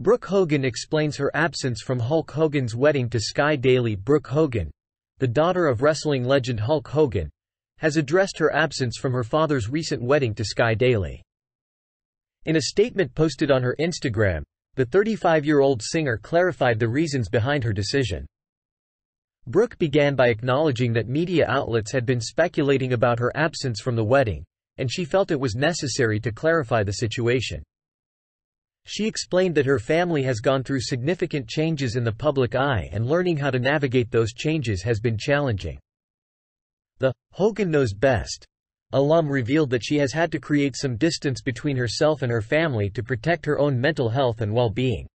Brooke Hogan explains her absence from Hulk Hogan's wedding to Sky Daily. Brooke Hogan, the daughter of wrestling legend Hulk Hogan, has addressed her absence from her father's recent wedding to Sky Daily. In a statement posted on her Instagram, the 35-year-old singer clarified the reasons behind her decision. Brooke began by acknowledging that media outlets had been speculating about her absence from the wedding, and she felt it was necessary to clarify the situation. She explained that her family has gone through significant changes in the public eye, and learning how to navigate those changes has been challenging. The Hogan Knows Best alum revealed that she has had to create some distance between herself and her family to protect her own mental health and well-being.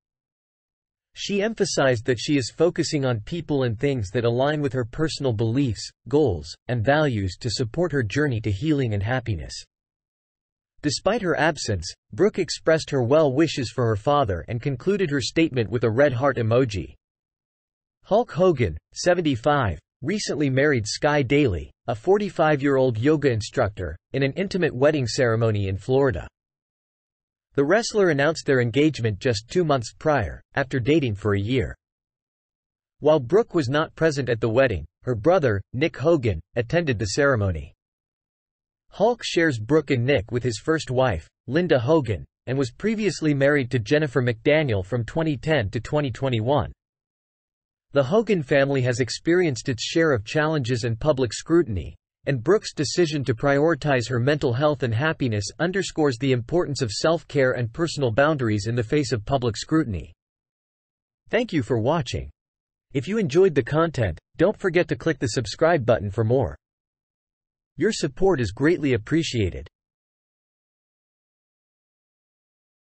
She emphasized that she is focusing on people and things that align with her personal beliefs, goals, and values to support her journey to healing and happiness. Despite her absence, Brooke expressed her well wishes for her father and concluded her statement with a red heart emoji. Hulk Hogan, 75, recently married Sky Daily, a 45-year-old yoga instructor, in an intimate wedding ceremony in Florida. The wrestler announced their engagement just 2 months prior, after dating for a year. While Brooke was not present at the wedding, her brother, Nick Hogan, attended the ceremony. Hulk shares Brooke and Nick with his first wife, Linda Hogan, and was previously married to Jennifer McDaniel from 2010 to 2021. The Hogan family has experienced its share of challenges and public scrutiny, and Brooke's decision to prioritize her mental health and happiness underscores the importance of self-care and personal boundaries in the face of public scrutiny. Thank you for watching. If you enjoyed the content, don't forget to click the subscribe button for more. Your support is greatly appreciated.